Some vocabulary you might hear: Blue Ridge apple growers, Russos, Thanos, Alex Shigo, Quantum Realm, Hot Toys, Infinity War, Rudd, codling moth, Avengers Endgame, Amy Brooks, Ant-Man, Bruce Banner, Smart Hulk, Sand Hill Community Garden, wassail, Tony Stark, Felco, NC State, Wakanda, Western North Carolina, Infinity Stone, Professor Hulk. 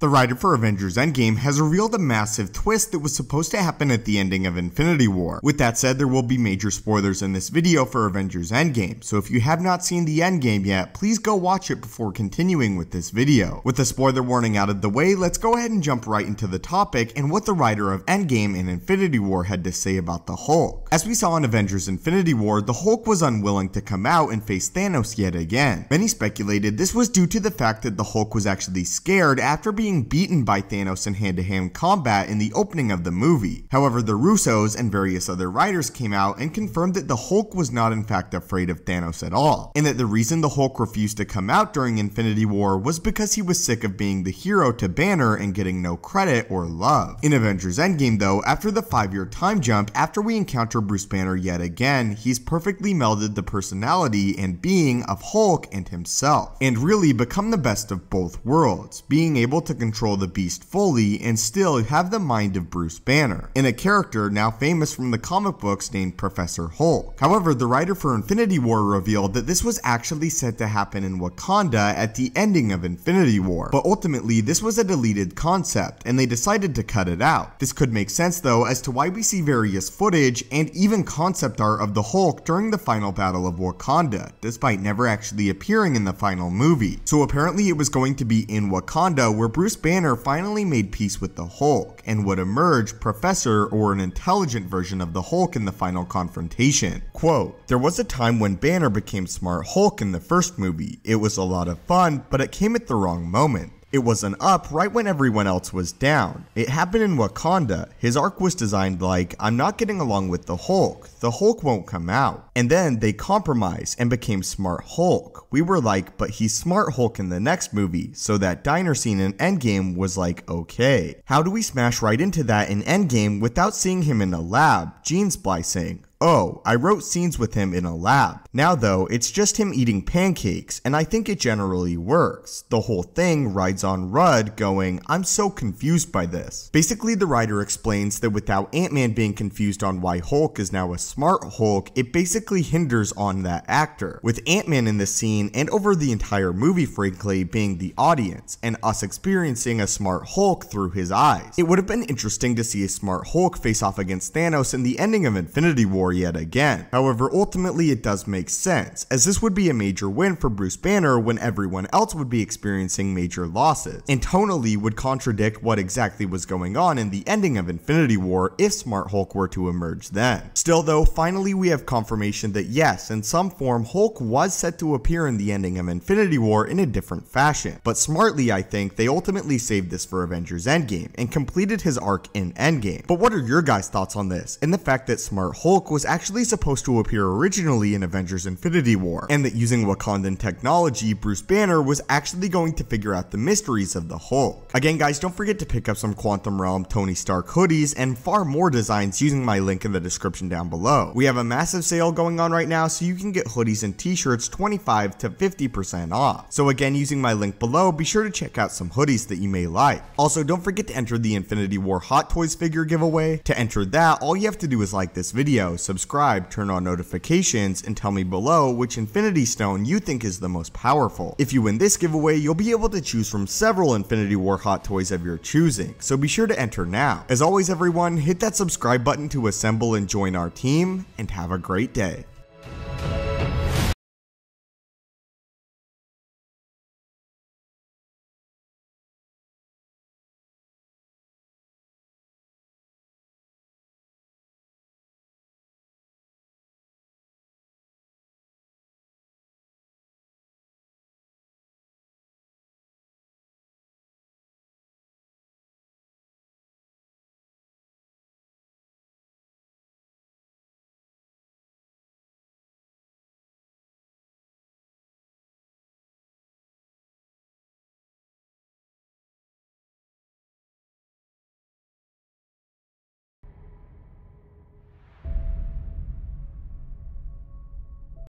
The writer for Avengers Endgame has revealed a massive twist that was supposed to happen at the ending of Infinity War. With that said, there will be major spoilers in this video for Avengers Endgame, so if you have not seen the Endgame yet, please go watch it before continuing with this video. With the spoiler warning out of the way, let's go ahead and jump right into the topic and what the writer of Endgame and Infinity War had to say about the Hulk. As we saw in Avengers Infinity War, the Hulk was unwilling to come out and face Thanos yet again. Many speculated this was due to the fact that the Hulk was actually scared after being beaten by Thanos in hand-to-hand combat in the opening of the movie. However, the Russos and various other writers came out and confirmed that the Hulk was not in fact afraid of Thanos at all, and that the reason the Hulk refused to come out during Infinity War was because he was sick of being the hero to Banner and getting no credit or love. In Avengers Endgame though, after the 5-year time jump, after we encounter Bruce Banner yet again, he's perfectly melded the personality and being of Hulk and himself, and really become the best of both worlds, being able to control the beast fully and still have the mind of Bruce Banner, in a character now famous from the comic books named Professor Hulk. However, the writer for Infinity War revealed that this was actually set to happen in Wakanda at the ending of Infinity War, but ultimately this was a deleted concept and they decided to cut it out. This could make sense though as to why we see various footage and even concept art of the Hulk during the final battle of Wakanda, despite never actually appearing in the final movie. So apparently it was going to be in Wakanda where Bruce Banner finally made peace with the Hulk and would emerge Professor or an intelligent version of the Hulk in the final confrontation. Quote, "There was a time when Banner became Smart Hulk in the first movie. It was a lot of fun, but it came at the wrong moment. It was an up right when everyone else was down. It happened in Wakanda. His arc was designed like, I'm not getting along with the Hulk. The Hulk won't come out. And then they compromised and became Smart Hulk. We were like, but he's Smart Hulk in the next movie. So that diner scene in Endgame was like, okay. How do we smash right into that in Endgame without seeing him in a lab, gene splicing? Oh, I wrote scenes with him in a lab. Now though, it's just him eating pancakes, and I think it generally works. The whole thing rides on Rudd going, I'm so confused by this." Basically, the writer explains that without Ant-Man being confused on why Hulk is now a Smart Hulk, it basically hinders on that actor, with Ant-Man in this scene and over the entire movie frankly being the audience and us experiencing a Smart Hulk through his eyes. It would have been interesting to see a Smart Hulk face off against Thanos in the ending of Infinity War yet again. However, ultimately it does make sense, as this would be a major win for Bruce Banner when everyone else would be experiencing major losses, and tonally would contradict what exactly was going on in the ending of Infinity War if Smart Hulk were to emerge then. Still though, finally we have confirmation that yes, in some form Hulk was set to appear in the ending of Infinity War in a different fashion, but smartly I think they ultimately saved this for Avengers Endgame and completed his arc in Endgame. But what are your guys' thoughts on this, and the fact that Smart Hulk was actually supposed to appear originally in Avengers Infinity War, and that using Wakandan technology, Bruce Banner was actually going to figure out the mysteries of the Hulk? Again guys, don't forget to pick up some Quantum Realm Tony Stark hoodies and far more designs using my link in the description down below. We have a massive sale going on right now, so you can get hoodies and t-shirts 25 to 50% off. So again, using my link below, be sure to check out some hoodies that you may like. Also, don't forget to enter the Infinity War Hot Toys figure giveaway. To enter that, all you have to do is like this video, subscribe, turn on notifications, and tell me below which Infinity Stone you think is the most powerful. If you win this giveaway, you'll be able to choose from several Infinity War Hot Toys of your choosing, so be sure to enter now. As always everyone, hit that subscribe button to assemble and join our team, and have a great day.